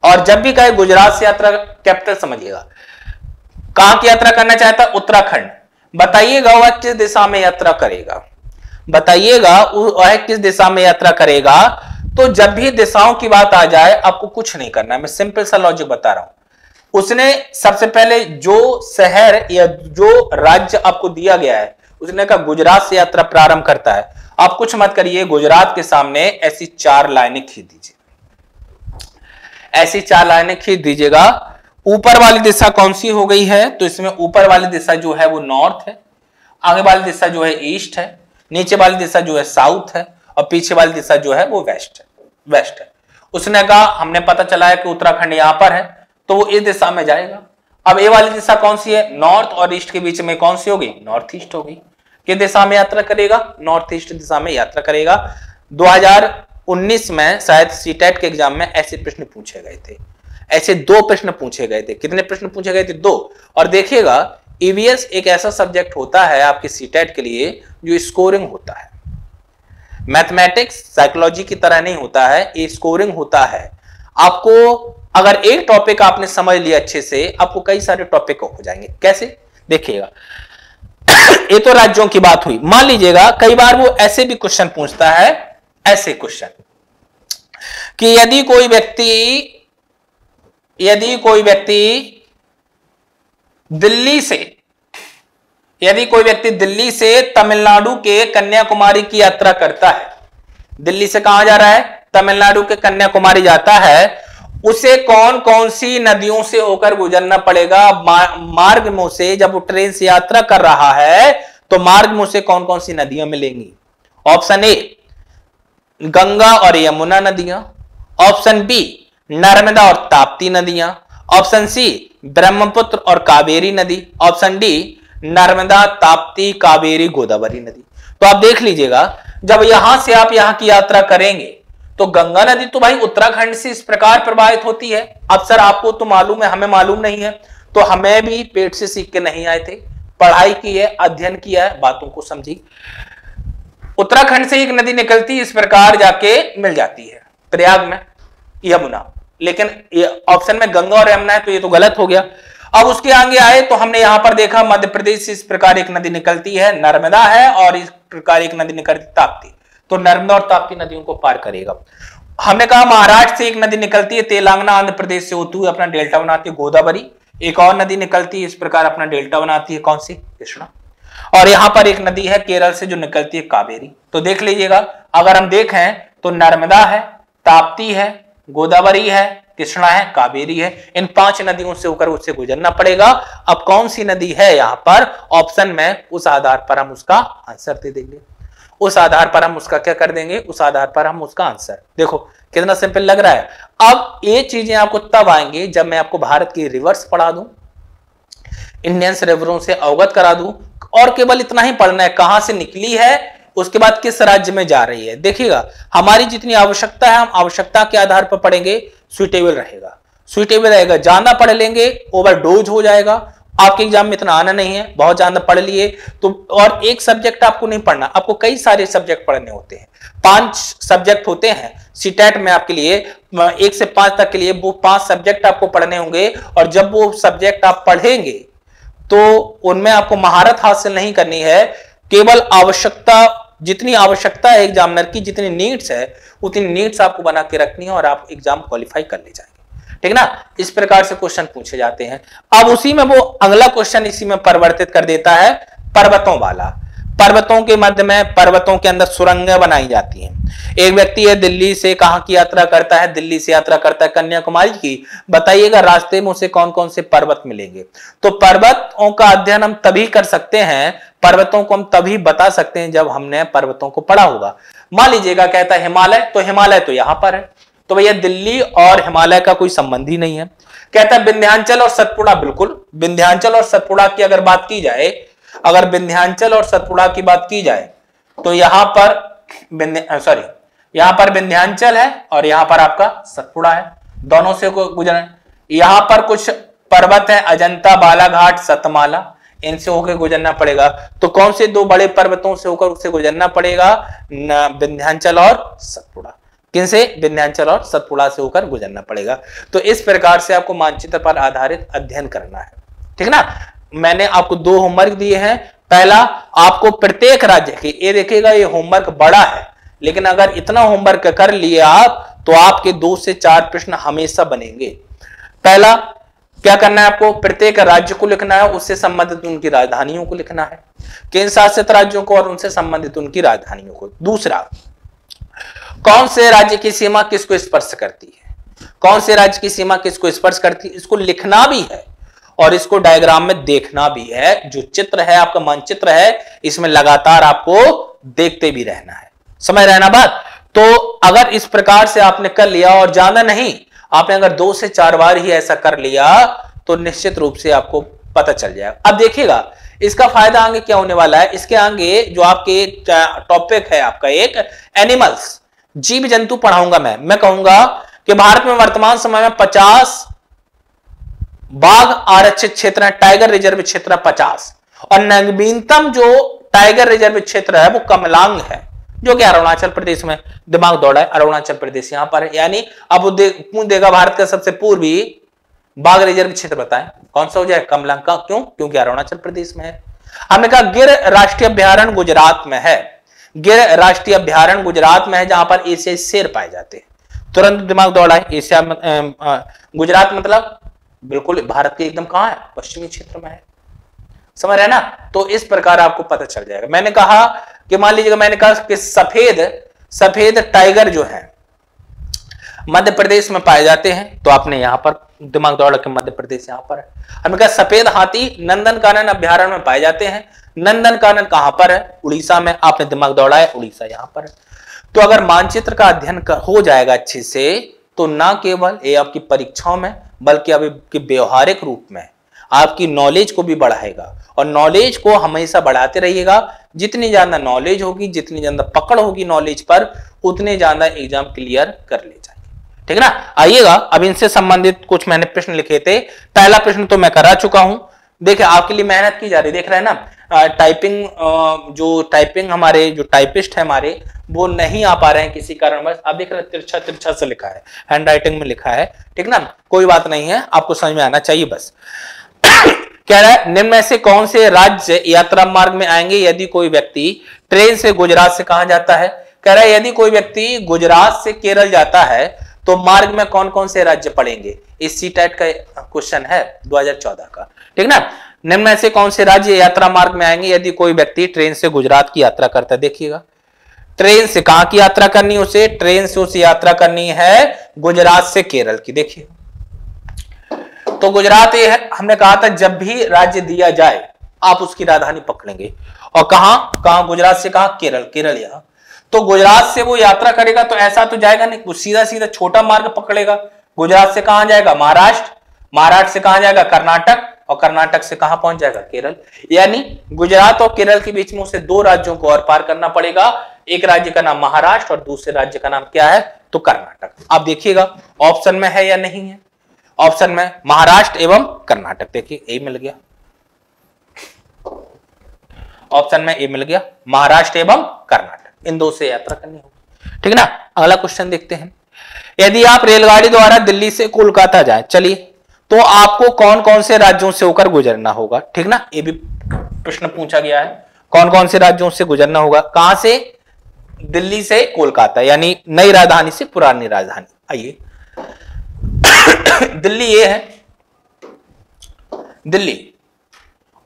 और जब भी कहे गुजरात से यात्रा, कैपिटल समझिएगा। कहां की यात्रा करना चाहता? उत्तराखंड। बताइएगा वह किस दिशा में यात्रा करेगा। बताइएगा वह किस दिशा में यात्रा करेगा। तो जब भी दिशाओं की बात आ जाए आपको कुछ नहीं करना है, मैं सिंपल सा लॉजिक बता रहा हूं। उसने सबसे पहले जो शहर या जो राज्य आपको दिया गया है उसने कहा गुजरात से यात्रा प्रारंभ करता है। आप कुछ मत करिए, गुजरात के सामने ऐसी चार लाइनें खींच दीजिए, ऐसी चार लाइनें खींच दीजिएगा। ऊपर वाली दिशा कौन सी हो गई है? तो इसमें ऊपर वाली दिशा जो है वो नॉर्थ है, आगे वाली दिशा जो है ईस्ट है, नीचे वाली दिशा जो है साउथ है और पीछे वाली दिशा जो है वो वेस्ट है वेस्ट है उसने कहा हमने पता चला है कि उत्तराखंड यहां पर है तो वो इस दिशा में जाएगा। अब ये वाली दिशा कौन सी है? नॉर्थ और ईस्ट के बीच में कौन सी होगी? नॉर्थ ईस्ट होगी। किस दिशा में यात्रा करेगा? नॉर्थ ईस्ट दिशा में यात्रा करेगा। दो हज़ार उन्नीस में शायद सीटेट के एग्जाम में ऐसे प्रश्न पूछे गए थे, ऐसे दो प्रश्न पूछे गए थे। कितने प्रश्न पूछे गए थे? दो। और देखिएगा ईवीएस एक ऐसा सब्जेक्ट होता है आपके सीटेट के लिए जो स्कोरिंग होता है, मैथमेटिक्स साइकोलॉजी की तरह नहीं होता है, ये स्कोरिंग होता है। आपको अगर एक टॉपिक आपने समझ लिया अच्छे से आपको कई सारे टॉपिक हो जाएंगे। कैसे? देखिएगा ये तो राज्यों की बात हुई। मान लीजिएगा कई बार वो ऐसे भी क्वेश्चन पूछता है, ऐसे क्वेश्चन कि यदि कोई व्यक्ति यदि कोई व्यक्ति दिल्ली से यदि कोई व्यक्ति दिल्ली से तमिलनाडु के कन्याकुमारी की यात्रा करता है, दिल्ली से कहां जा रहा है? तमिलनाडु के कन्याकुमारी जाता है। उसे कौन कौन सी नदियों से होकर गुजरना पड़ेगा? मार्ग में उसे, जब वो ट्रेन से यात्रा कर रहा है तो मार्ग में उसे कौन कौन सी नदियां मिलेंगी? ऑप्शन ए गंगा और यमुना नदियां, ऑप्शन बी नर्मदा और ताप्ती नदियां, ऑप्शन सी ब्रह्मपुत्र और कावेरी नदी, ऑप्शन डी नर्मदा ताप्ती कावेरी गोदावरी नदी। तो आप देख लीजिएगा जब यहां से आप यहां की यात्रा करेंगे तो गंगा नदी तो भाई उत्तराखंड से इस प्रकार प्रवाहित होती है। अब सर आपको तो मालूम है, हमें मालूम नहीं है, तो हमें भी पेट से सीख के नहीं आए थे, पढ़ाई की है, अध्ययन किया है, बातों को समझी। उत्तराखंड से एक नदी निकलती इस प्रकार जाके मिल जाती है प्रयाग में, यमुना। लेकिन ऑप्शन में गंगा और यमुना है तो ये तो गलत हो गया। अब उसके आगे आए तो हमने यहां पर देखा मध्य प्रदेश से इस प्रकार एक नदी निकलती है, नर्मदा है, और इस प्रकार एक नदी निकलती ताप्ती, तो नर्मदा और ताप्ती नदियों को पार करेगा। हमने कहा महाराष्ट्र से एक नदी निकलती है तेलंगाना, आंध्र प्रदेश से होती हुई अपना डेल्टा बनाती है गोदावरी। एक और नदी निकलती है इस प्रकार अपना डेल्टा बनाती है, कौन सी? कृष्णा। और यहां पर एक नदी है केरल से जो निकलती है कावेरी। तो देख लीजिएगा अगर हम देखें तो नर्मदा है, ताप्ती है, गोदावरी है, कृष्णा है, कावेरी है, इन पांच नदियों से होकर उससे गुजरना पड़ेगा। अब कौन सी नदी है यहां पर ऑप्शन में, उस आधार पर हम उसका आंसर दे देंगे। उस आधार पर हम उसका क्या कर देंगे उस आधार पर हम उसका आंसर। देखो कितना सिंपल लग रहा है। अब ये चीजें आपको तब आएंगी जब मैं आपको भारत की रिवर्स पढ़ा दूं, इंडियंस रिवरों से अवगत करा दूं, और केवल इतना ही पढ़ना है कहां से निकली है, उसके बाद किस राज्य में जा रही है। देखिएगा हमारी जितनी आवश्यकता है हम आवश्यकता के आधार पर पढ़ेंगे, सुटेबल रहेगा। सुइटेबल रहेगा। ज्यादा पढ़ लेंगे ओवरडोज हो जाएगा, आपके एग्जाम में इतना आना नहीं है। बहुत ज्यादा पढ़ लिए तो, और एक सब्जेक्ट आपको नहीं पढ़ना, आपको कई सारे सब्जेक्ट पढ़ने होते हैं। पांच सब्जेक्ट होते हैं सीटेट में आपके लिए, एक से पांच तक के लिए, वो पांच सब्जेक्ट आपको पढ़ने होंगे। और जब वो सब्जेक्ट आप पढ़ेंगे तो उनमें आपको महारत हासिल नहीं करनी है, केवल आवश्यकता, जितनी आवश्यकता है एग्जामिनर की, जितनी नीड्स है उतनी नीड्स आपको बना के रखनी है और आप एग्जाम क्वालिफाई कर ले जाएंगे। ठीक ना, इस प्रकार से क्वेश्चन पूछे जाते हैं। अब उसी में वो अगला क्वेश्चन इसी में परिवर्तित कर देता है, पर्वतों वाला। पर्वतों के मध्य में, पर्वतों के अंदर सुरंगें बनाई जाती हैं। एक व्यक्ति है दिल्ली से कहाँ की यात्रा करता है, दिल्ली से यात्रा करता है कन्याकुमारी की। बताइएगा रास्ते में उसे कौन कौन से पर्वत मिलेंगे। तो पर्वतों का अध्ययन हम तभी कर सकते हैं, पर्वतों को हम तभी बता सकते हैं जब हमने पर्वतों को पढ़ा होगा। मान लीजिएगा कहता है हिमालय, तो हिमालय तो यहाँ पर है, तो भैया दिल्ली और हिमालय का कोई संबंध ही नहीं है। कहता है विंध्यांचल और सतपुड़ा, बिल्कुल विंध्यांचल और सतपुड़ा की अगर बात की जाए, अगर विंध्यांचल और सतपुड़ा की बात की जाए तो यहां पर, सॉरी यहां पर विंध्यांचल है और यहां पर आपका सतपुड़ा है, दोनों से गुजरना। यहां पर कुछ पर्वत है अजंता, बालाघाट, सतमाला, इनसे होकर गुजरना पड़ेगा। तो कौन से दो बड़े पर्वतों से होकर उसे गुजरना पड़ेगा, विंध्यांचल और सतपुड़ा। किनसे? विंध्यांचल और सतपुड़ा से होकर गुजरना पड़ेगा। तो इस प्रकार से आपको मानचित्र पर आधारित अध्ययन करना है। ठीक ना, मैंने आपको दो होमवर्क दिए हैं। पहला, आपको प्रत्येक राज्य के, ये देखिएगा ये होमवर्क बड़ा है, लेकिन अगर इतना होमवर्क कर लिए आप तो आपके दो से चार प्रश्न हमेशा बनेंगे। पहला क्या करना है आपको, प्रत्येक राज्य को लिखना है, उससे संबंधित उनकी राजधानियों को लिखना है, केंद्र शासित राज्यों को और उनसे संबंधित उनकी राजधानियों को। दूसरा, कौन से राज्य की सीमा किसको स्पर्श करती है, कौन से राज्य की सीमा किसको स्पर्श करती है, इसको लिखना भी है और इसको डायग्राम में देखना भी है। जो चित्र है आपका मानचित्र है, इसमें लगातार आपको देखते भी रहना है, समझ रहे ना बात। तो अगर इस प्रकार से आपने कर लिया, और ज्यादा नहीं, आपने अगर दो से चार बार ही ऐसा कर लिया तो निश्चित रूप से आपको पता चल जाएगा। अब देखिएगा इसका फायदा आगे क्या होने वाला है। इसके आगे जो आपके टॉपिक है आपका एक एनिमल्स, जीव जंतु पढ़ाऊंगा मैं। मैं कहूंगा कि भारत में वर्तमान समय में पचास बाघ आरक्षित क्षेत्र है, टाइगर रिजर्व क्षेत्र पचास, और नवीनतम जो टाइगर रिजर्व क्षेत्र है वो कमलांग है, जो कि अरुणाचल प्रदेश में। दिमाग दौड़ा है, अरुणाचल प्रदेश यहाँ पर है, यानी अब दे, पूछ देगा भारत का सबसे पूर्वी बाघ रिजर्व क्षेत्र बताएं कौन सा हो जाए, कमलांग का। क्यों? क्योंकि अरुणाचल प्रदेश में है। हमने कहा गिर राष्ट्रीय अभ्यारण्य गुजरात में है, गिर राष्ट्रीय अभ्यारण्य गुजरात में है, जहां पर एशियाई शेर पाए जाते हैं। तुरंत दिमाग दौड़ा है, एशिया गुजरात मतलब बिल्कुल भारत के एकदम कहां है, पश्चिमी क्षेत्र में है, समझ रहे हैं ना। तो इस प्रकार आपको पता चल जाएगा। मैंने कहा कि मान लीजिएगा, मैंने कहा कि सफेद सफेद टाइगर जो है मध्य प्रदेश में पाए जाते हैं, तो आपने यहां पर दिमाग दौड़ा के मध्य प्रदेश यहां पर है। हमने कहा सफेद हाथी नंदनकानन अभ्यारण्य में पाए जाते हैं, नंदनकानन कहां पर है, उड़ीसा में। आपने दिमाग दौड़ा है, उड़ीसा यहां पर है। तो अगर मानचित्र का अध्ययन हो जाएगा अच्छे से तो ना केवल ये आपकी परीक्षाओं में बल्कि आपके व्यवहारिक रूप में आपकी नॉलेज को भी बढ़ाएगा। और नॉलेज को हमेशा बढ़ाते रहिएगा, जितनी ज्यादा नॉलेज होगी, जितनी ज्यादा पकड़ होगी नॉलेज पर, उतने ज्यादा एग्जाम क्लियर कर ले जाएंगे। ठीक ना, आइएगा अब इनसे संबंधित कुछ मैंने प्रश्न लिखे थे। पहला प्रश्न तो मैं करा चुका हूं, देखिए आपके लिए मेहनत की जा रही, देख रहे हैं ना। टाइपिंग जो टाइपिंग हमारे जो टाइपिस्ट है हमारे वो नहीं आ पा रहे हैं किसी कारणवश। आप देख रहे हैं तिरछा तिरछा से लिखा है, हैंड राइटिंग में लिखा है, ठीक ना, कोई बात नहीं है, आपको समझ में आना चाहिए बस। कह रहा है निम्न में से कौन से राज्य यात्रा मार्ग में आएंगे यदि कोई व्यक्ति ट्रेन से गुजरात से कहा जाता है। कह रहा है यदि कोई व्यक्ति गुजरात से केरल जाता है तो मार्ग में कौन कौन से राज्य पड़ेंगे। इस सीटेट का क्वेश्चन है दो हजार चौदह का, ठीक ना। निम्न में से कौन से राज्य यात्रा मार्ग में आएंगे यदि कोई व्यक्ति ट्रेन से गुजरात की यात्रा करता है। देखिएगा ट्रेन से कहां की यात्रा करनी, उसे ट्रेन से उसे यात्रा करनी है गुजरात से केरल की। देखिए तो गुजरात ये है, हमने कहा था जब भी राज्य दिया जाए आप उसकी राजधानी पकड़ेंगे। और कहां कहां गुजरात से कहां, केरल, केरल यहाँ। तो गुजरात से वो यात्रा करेगा तो ऐसा तो जाएगा नहीं, वो सीधा सीधा छोटा मार्ग पकड़ेगा। गुजरात से कहां जाएगा, महाराष्ट्र, महाराष्ट्र से कहां जाएगा, कर्नाटक, और कर्नाटक से कहां पहुंच जाएगा, केरल। यानी गुजरात और केरल के बीच में उसे दो राज्यों को और पार करना पड़ेगा, एक राज्य का नाम महाराष्ट्र और दूसरे राज्य का नाम क्या है, तो कर्नाटक। आप देखिएगा ऑप्शन में है या नहीं है। ऑप्शन में महाराष्ट्र एवं कर्नाटक। देखिए ए मिल गया, ऑप्शन में ए मिल गया महाराष्ट्र एवं कर्नाटक, इन दो से यात्रा करनी होगी। ठीक है ना, अगला क्वेश्चन देखते हैं। यदि आप रेलगाड़ी द्वारा दिल्ली से कोलकाता जाए, चलिए, तो आपको कौन कौन से राज्यों से होकर गुजरना होगा। ठीक ना, ये भी प्रश्न पूछा गया है, कौन कौन से राज्यों से गुजरना होगा। कहां से? दिल्ली से कोलकाता, यानी नई राजधानी से पुरानी राजधानी। आइए दिल्ली ये है, दिल्ली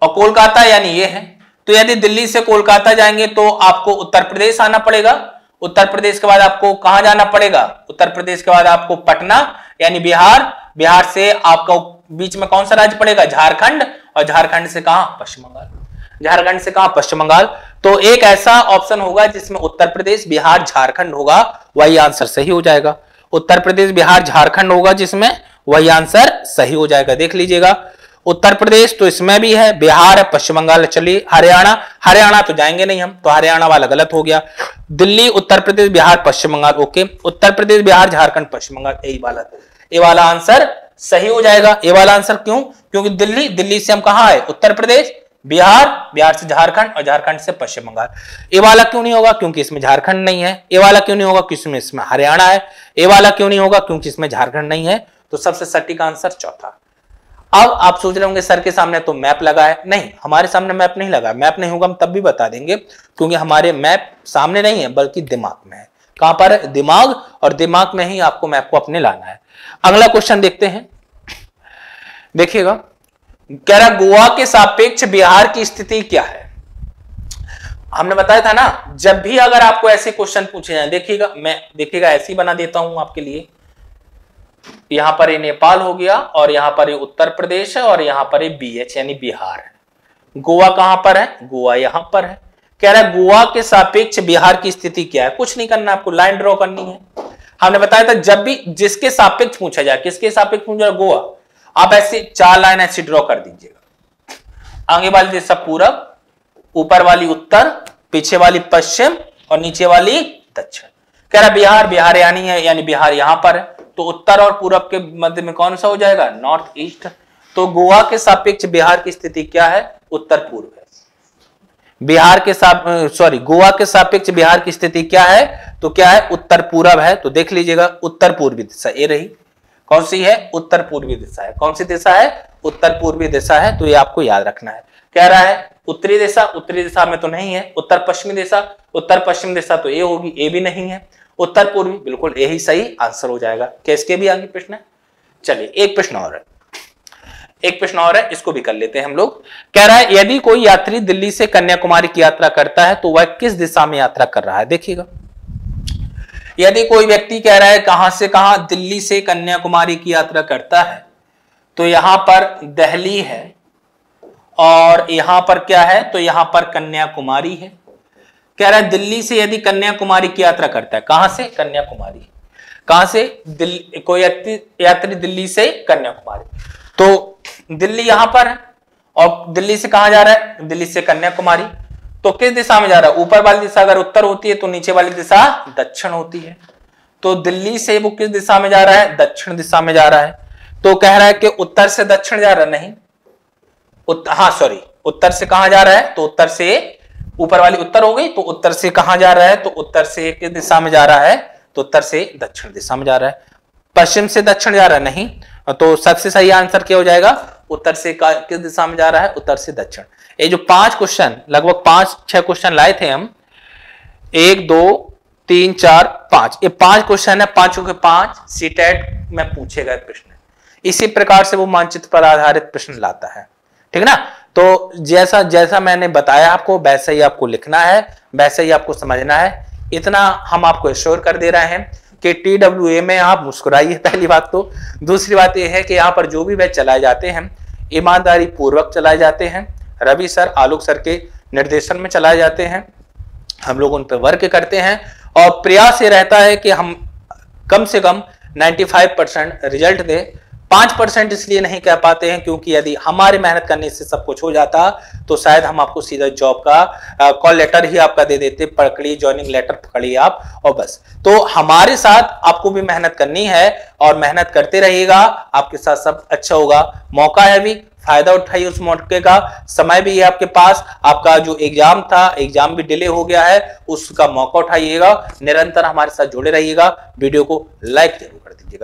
और कोलकाता यानी ये है। तो यदि दिल्ली से कोलकाता जाएंगे तो आपको उत्तर प्रदेश आना पड़ेगा, उत्तर प्रदेश के बाद आपको कहां जाना पड़ेगा, उत्तर प्रदेश के बाद आपको पटना यानी बिहार, बिहार से आपका बीच में कौन सा राज्य पड़ेगा, झारखंड, और झारखंड से कहां, पश्चिम बंगाल, झारखंड से कहां, पश्चिम बंगाल। तो एक ऐसा ऑप्शन होगा जिसमें उत्तर प्रदेश बिहार झारखंड होगा, वही आंसर सही हो जाएगा। उत्तर प्रदेश बिहार झारखंड होगा जिसमें, वही आंसर सही हो जाएगा। देख लीजिएगा उत्तर प्रदेश तो इसमें भी है, बिहार है, पश्चिम बंगाल। चलिए हरियाणा, हरियाणा तो जाएंगे नहीं हम, तो हरियाणा वाला गलत हो गया। दिल्ली उत्तर प्रदेश बिहार पश्चिम बंगाल, ओके, उत्तर प्रदेश बिहार झारखंड पश्चिम बंगाल, यही वाला ये वाला आंसर सही हो जाएगा। ये वाला आंसर क्यों? क्योंकि दिल्ली, दिल्ली से हम कहां है, उत्तर प्रदेश, बिहार, बिहार से झारखंड और झारखंड से पश्चिम बंगाल। ए वाला क्यों नहीं होगा? क्योंकि इसमें झारखंड नहीं है। ए वाला क्यों नहीं होगा? क्योंकि इसमें हरियाणा है। ए वाला क्यों नहीं होगा? क्योंकि इसमें झारखंड नहीं है। तो सबसे सटीक आंसर चौथा। अब आप सोच रहे होंगे सर के सामने तो मैप लगा है, नहीं हमारे सामने मैप नहीं लगा, मैप नहीं होगा हम तब भी बता देंगे, क्योंकि हमारे मैप सामने नहीं है बल्कि दिमाग में है। कहां पर? दिमाग, और दिमाग में ही आपको मैप को अपने लाना है। अगला क्वेश्चन देखते हैं, देखिएगा कह रहा गोवा के सापेक्ष बिहार की स्थिति क्या है। हमने बताया था ना, जब भी अगर आपको ऐसे क्वेश्चन पूछे जाए, देखिएगा मैं देखिएगा ऐसे ही बना देता हूं आपके लिए, यहां पर ये नेपाल हो गया और यहां पर ये उत्तर प्रदेश है और यहां पर ये बीएच यानी बिहार है। गोवा कहां पर है? गोवा यहां पर है। कह रहा है गोवा के सापेक्ष बिहार की स्थिति क्या है। कुछ नहीं करना आपको, लाइन ड्रॉ करनी है। हमने बताया था जब भी जिसके सापेक्ष पूछा जाए, किसके सापेक्ष पूछा जाए, गोवा, आप ऐसे चार लाइन ऐसी ड्रॉ कर दीजिएगा। आगे वाली जैसा पूरब, ऊपर वाली उत्तर, पीछे वाली पश्चिम और नीचे वाली दक्षिण। कह रहा बिहार, बिहार यानी है यानी बिहार यहां पर है, तो उत्तर और पूरब के मध्य में कौन सा हो जाएगा, नॉर्थ ईस्ट। तो गोवा के सापेक्ष बिहार की स्थिति क्या है, उत्तर पूर्व है। बिहार के सापेक्ष सॉरी गोवा के सापेक्ष बिहार की स्थिति क्या है, तो क्या है, उत्तर पूरब है। तो देख लीजिएगा उत्तर पूर्वी दिशा ये रही, कौन सी है, उत्तर पूर्वी दिशा है। कौन सी दिशा है, उत्तर पूर्वी दिशा है। तो ये आपको याद रखना है। कह रहा है उत्तरी दिशा, उत्तरी दिशा में तो नहीं है। उत्तर पश्चिमी दिशा, उत्तर पश्चिम दिशा तो ये होगी, ये भी नहीं है। उत्तर पूर्वी बिल्कुल यही सही आंसर हो जाएगा। क्या इसके भी आगे प्रश्न है? चलिए एक प्रश्न और है, एक प्रश्न और है, इसको भी कर लेते हैं हम लोग। कह रहा है यदि कोई यात्री दिल्ली से कन्याकुमारी की यात्रा करता है तो वह किस दिशा में यात्रा कर रहा है। देखिएगा यदि कोई व्यक्ति कह रहा है कहां से कहां, दिल्ली से कन्याकुमारी की यात्रा करता है, तो यहां पर दिल्ली है और यहां पर क्या है, तो यहां पर कन्याकुमारी है। कह रहा है दिल्ली से यदि कन्याकुमारी की यात्रा करता है, कहां से, कन्याकुमारी, कहां से, दिल्ली, कोई यात्री दिल्ली से कन्याकुमारी, तो दिल्ली यहां पर है और दिल्ली से कहां जा रहा है, दिल्ली से कन्याकुमारी, तो किस दिशा में जा रहा है, ऊपर वाली दिशा अगर उत्तर होती है तो नीचे वाली दिशा दक्षिण होती है। तो दिल्ली से वो किस दिशा में जा रहा है, दक्षिण दिशा में जा रहा है। तो कह रहा है कि उत्तर से दक्षिण जा रहा है, नहीं उत्तर, हाँ सॉरी उत्तर से कहां जा रहा है, तो उत्तर से ऊपर वाली उत्तर हो गई, तो उत्तर से कहां जा रहा है, तो उत्तर से किस दिशा में जा रहा है, तो उत्तर से दक्षिण दिशा में जा रहा है। पश्चिम से दक्षिण जा रहा है, नहीं, तो सबसे सही आंसर क्या हो जाएगा, उत्तर से किस दिशा में जा रहा है, उत्तर से दक्षिण। ये जो पांच क्वेश्चन, लगभग पांच छह क्वेश्चन लाए थे हम, एक दो तीन चार पांच, ये पांच क्वेश्चन है, पांचों के पांच सीटेट में पूछे गए प्रश्न। इसी प्रकार से वो मानचित्र पर आधारित प्रश्न लाता है। ठीक है ना, तो जैसा जैसा मैंने बताया आपको वैसा ही आपको लिखना है, वैसा ही आपको समझना है। इतना हम आपको एश्योर कर दे रहे हैं कि टी डब्ल्यू ए में आप मुस्कुराइए, पहली बात तो। दूसरी बात यह है कि यहाँ पर जो भी बैच चलाए जाते हैं ईमानदारी पूर्वक चलाए जाते हैं, रवि सर आलोक सर के निर्देशन में चलाए जाते हैं, हम लोग उन पर वर्क करते हैं और प्रयास ये रहता है कि हम कम से कम पचानवे परसेंट रिजल्ट दें। पांच परसेंट इसलिए नहीं कह पाते हैं क्योंकि यदि हमारे मेहनत करने से सब कुछ हो जाता तो शायद हम आपको सीधा जॉब का कॉल लेटर ही आपका दे देते, पकड़ी ज्वाइनिंग लेटर पकड़ी आप और बस। तो हमारे साथ आपको भी मेहनत करनी है और मेहनत करते रहिएगा, आपके साथ सब अच्छा होगा। मौका है अभी, फायदा उठाइए उस मौके का, समय भी है आपके पास, आपका जो एग्जाम था एग्जाम भी डिले हो गया है, उसका मौका उठाइएगा। निरंतर हमारे साथ जुड़े रहिएगा, वीडियो को लाइक जरूर कर दीजिएगा।